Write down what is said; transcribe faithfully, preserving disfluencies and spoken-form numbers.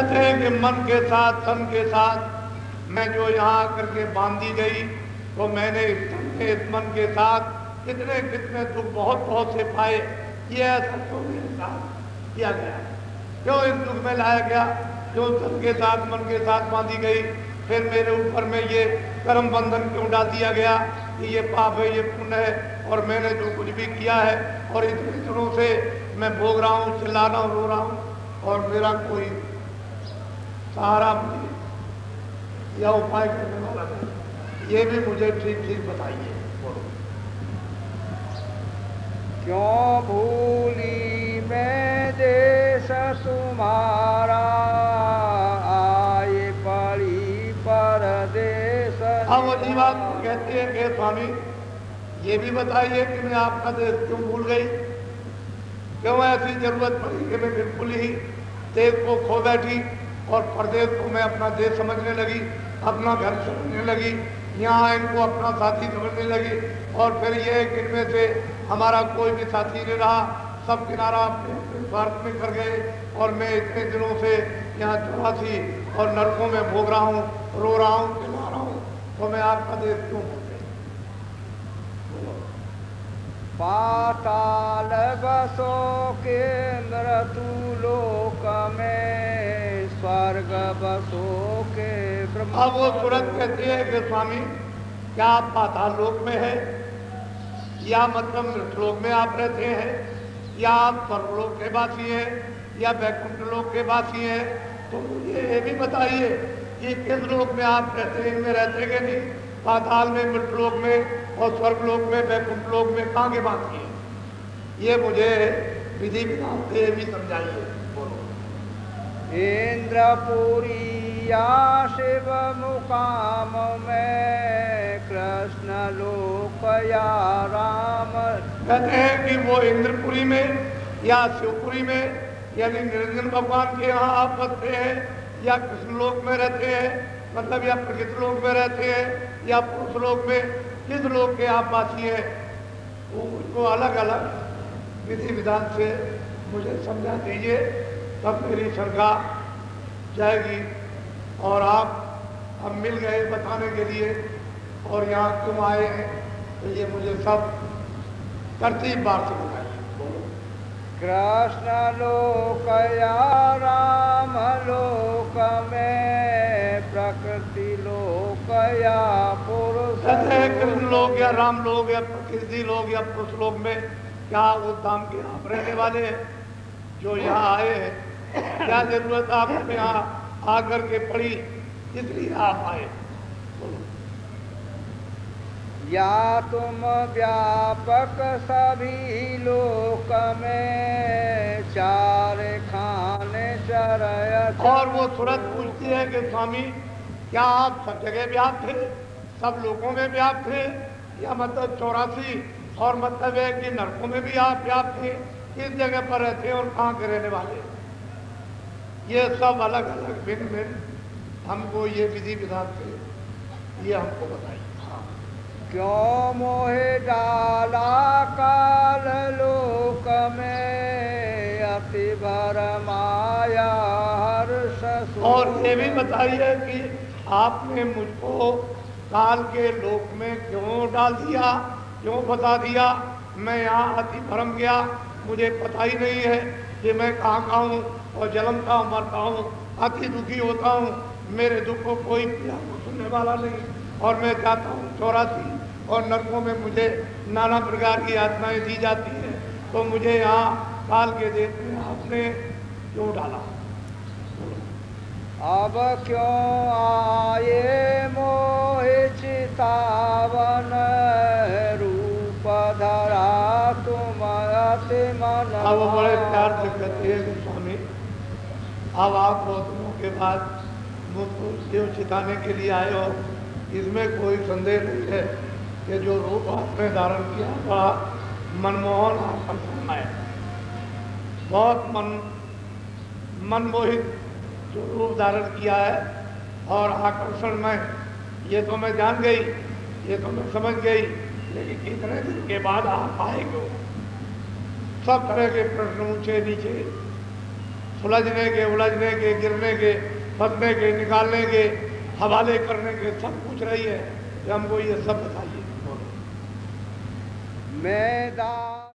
कहते हैं कि मन के साथ तन के साथ मैं जो यहाँ आकर के बांधी गई तो मैंने इस तन के इस मन के साथ कितने कितने दुख बहुत बहुत से पाए। ये ऐसा क्यों मेरे साथ किया गया, क्यों इस दुख में लाया गया, क्यों तन के साथ मन के साथ बांधी गई, फिर मेरे ऊपर में ये कर्म बंधन क्यों डाल दिया गया कि ये पाप है ये पुण्य है और मैंने जो कुछ भी किया है और इतने दिनों से मैं भोग रहा हूँ, चिल्ला रहा हूँ, रो रहा हूँ और मेरा कोई सहारा मुझे या उपाय करने वाला नहीं। ये भी मुझे ठीक ठीक बताइए, बोलो क्यों भूली मैं देश तुम्हारा आए पड़ी परदेश। अब वही बात कहती है कि स्वामी ये भी बताइए कि मैं आपका देश क्यों भूल गई, क्यों ऐसी जरूरत पड़ी कि मैं बिल्कुल ही देश को खो बैठी और परदेश को मैं अपना देश समझने लगी, अपना घर समझने लगी, यहाँ इनको अपना साथी समझने लगी और फिर ये इनमें से हमारा कोई भी साथी नहीं रहा, सब किनारा अपने स्वार्थ में कर गए और मैं इतने दिनों से यहाँ चौरासी और नरकों में भोग रहा हूँ, रो रहा हूँ, चिल्ला रहा हूँ, तो मैं आपका देश क्यों भूल गई। पाताल बसो के मृत्यु लोक में स्वर्ग बसो के ब्रह्म। अब वो तुरंत कहती है कि स्वामी क्या आप पाताल लोक में है या मतलब मृत्यु लोक में आप रहते हैं या आप स्वर्ग लोक के वासी हैं या वैकुंठ लोक के वासी हैं, तो मुझे ये भी बताइए कि किस लोक में आप रहते हैं, इनमें रहते के नहीं, पाताल में, मृत्यु लोक में और स्वर्ग लोक में, वैकुंठ लोक में कहाँ के बाकी हैं, ये मुझे विधि विधान से भी समझाइए, बोलो। इंद्रपुरी या शिव मुकाम में कृष्ण लोक या राम। कहते हैं कि वो इंद्रपुरी में या शिवपुरी में यानी निरंजन भगवान के यहाँ आप बसते हैं या कृष्ण लोक में रहते हैं, मतलब या प्रकृत लोक में रहते हैं या पुरुष लोक में, किस लोक के आप वासी हैं, वो उसको अलग अलग विधि विधान से मुझे समझा दीजिए, तब मेरी शंका जाएगी। और आप हम मिल गए बताने के लिए और यहाँ क्यों आए हैं, तो ये मुझे सब तरतीब बार से बताइए। कृष्ण लोक या राम लोक में प्रकृति लोक या पुरुष। कृष्ण लोक या राम लोक या प्रकृति लोक या पुरुष लोक में क्या वो धाम के आप रहने वाले हैं जो यहाँ आए हैं, क्या जरूरत आपको यहाँ आकर के पड़ी इसलिए आप आए, बोलो। या तुम व्यापक सभी लोक में चार खाने चरय। और वो तुरंत पूछती है कि स्वामी क्या आप सब जगह व्याप्त थे, सब लोगों में व्याप्त थे या मतलब चौरासी और मतलब है कि नरकों में भी आप व्याप्त थे, किस जगह पर रहते और कहाँ के रहने वाले, ये सब अलग अलग भिन्न भिन्न हमको ये विधि विधान से ये हमको बताइए। हाँ। क्यों मोहे डाला काल लोक में अति भर माया हर्ष। और ये भी बताइए कि आपने मुझको काल के लोक में क्यों डाल दिया, क्यों बता दिया, मैं यहाँ अति भरम गया, मुझे पता ही नहीं है कि मैं कहाँ का हूँ और जलमता हूँ, मरता हूँ, अति दुखी होता हूँ, मेरे दुख को कोई सुनने वाला नहीं और मैं जाता हूँ चौरासी और नरकों में मुझे नाना प्रकार की यातनाएं दी जाती हैं, तो मुझे यहाँ काल के देश में आपने क्यों डाला। अब क्यों आए मोहे चितावन रूप धरा तुम अति मन। अब बड़े प्यार से कहते हैं स्वामी अब आप बहुत दिनों के बाद मुझको शिव चिताने के लिए आए हो, इसमें कोई संदेह नहीं है कि जो रूप आपने धारण किया था मनमोहन आपका सामना है, बहुत मन मनमोहित जो रूप धारण किया है और आकर्षण में, ये तो मैं जान गई, ये तो मैं समझ गई, लेकिन कितने दिन के बाद आप आए हो, सब तरह के प्रश्न ऊँचे नीचे सुलझने के, उलझने के, गिरने के, फंसने के, निकालने के, हवाले करने के, सब पूछ रही है कि हमको ये सब बताइए। मैदान